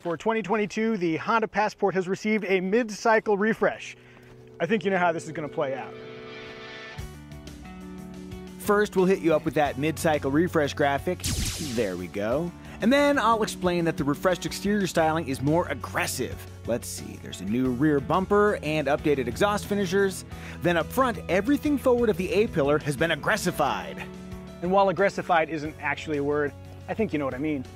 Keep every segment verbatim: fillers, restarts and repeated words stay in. For twenty twenty-two, the Honda Passport has received a mid-cycle refresh. I think you know how this is going to play out. First, we'll hit you up with that mid-cycle refresh graphic. There we go. And then I'll explain that the refreshed exterior styling is more aggressive. Let's see, there's a new rear bumper and updated exhaust finishers. Then up front, everything forward of the A-pillar has been aggressified. And while aggressified isn't actually a word, I think you know what I mean.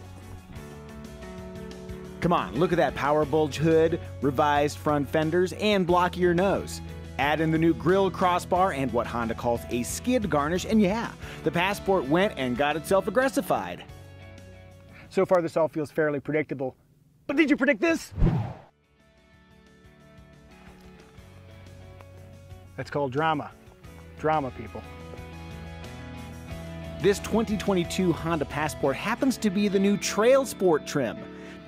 Come on, look at that power bulge hood, revised front fenders, and blockier nose. Add in the new grille crossbar and what Honda calls a skid garnish, and yeah, the Passport went and got itself aggressified. So far, this all feels fairly predictable. But did you predict this? That's called drama. Drama, people. This twenty twenty-two Honda Passport happens to be the new Trailsport trim.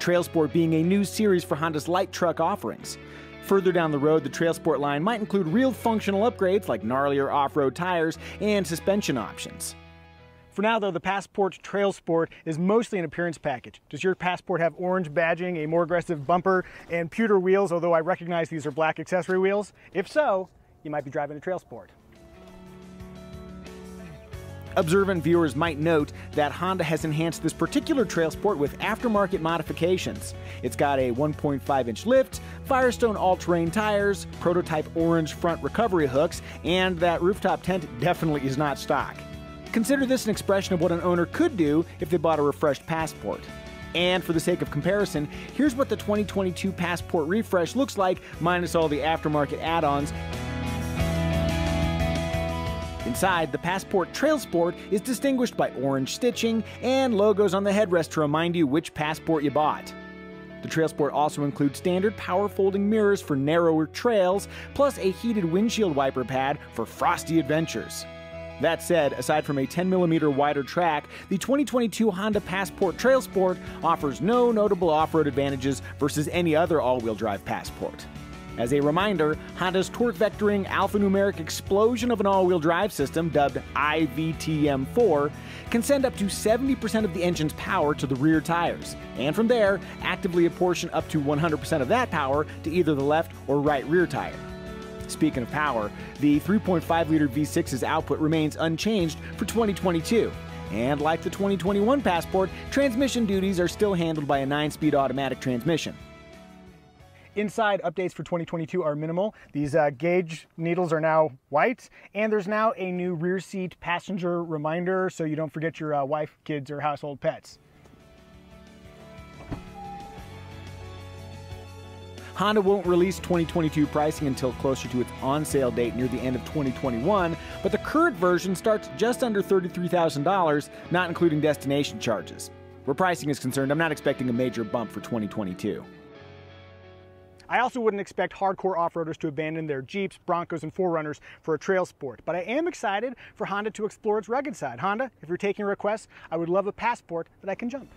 Trailsport being a new series for Honda's light truck offerings. Further down the road, the Trailsport line might include real functional upgrades like gnarlier off-road tires and suspension options. For now, though, the Passport Trailsport is mostly an appearance package. Does your Passport have orange badging, a more aggressive bumper, and pewter wheels, although I recognize these are black accessory wheels? If so, you might be driving a Trailsport. Observant viewers might note that Honda has enhanced this particular Trailsport with aftermarket modifications. It's got a one point five inch lift, Firestone all-terrain tires, prototype orange front recovery hooks, and that rooftop tent definitely is not stock. Consider this an expression of what an owner could do if they bought a refreshed Passport. And for the sake of comparison, here's what the twenty twenty-two Passport refresh looks like, minus all the aftermarket add-ons. Inside, the Passport Trailsport is distinguished by orange stitching and logos on the headrest to remind you which Passport you bought. The Trailsport also includes standard power folding mirrors for narrower trails, plus a heated windshield wiper pad for frosty adventures. That said, aside from a ten millimeter wider track, the twenty twenty-two Honda Passport Trailsport offers no notable off-road advantages versus any other all-wheel drive Passport. As a reminder, Honda's torque-vectoring alphanumeric explosion of an all-wheel drive system, dubbed I V T M four, can send up to seventy percent of the engine's power to the rear tires, and from there, actively apportion up to one hundred percent of that power to either the left or right rear tire. Speaking of power, the three point five liter V six's output remains unchanged for twenty twenty-two. And like the twenty twenty-one Passport, transmission duties are still handled by a nine speed automatic transmission. Inside, updates for twenty twenty-two are minimal. These uh, gauge needles are now white, and there's now a new rear seat passenger reminder so you don't forget your uh, wife, kids, or household pets. Honda won't release twenty twenty-two pricing until closer to its on-sale date near the end of twenty twenty-one, but the current version starts just under thirty-three thousand dollars, not including destination charges. Where pricing is concerned, I'm not expecting a major bump for twenty twenty-two. I also wouldn't expect hardcore off-roaders to abandon their Jeeps, Broncos, and four runners for a Trailsport, but I am excited for Honda to explore its rugged side. Honda, if you're taking requests, I would love a Passport that I can jump.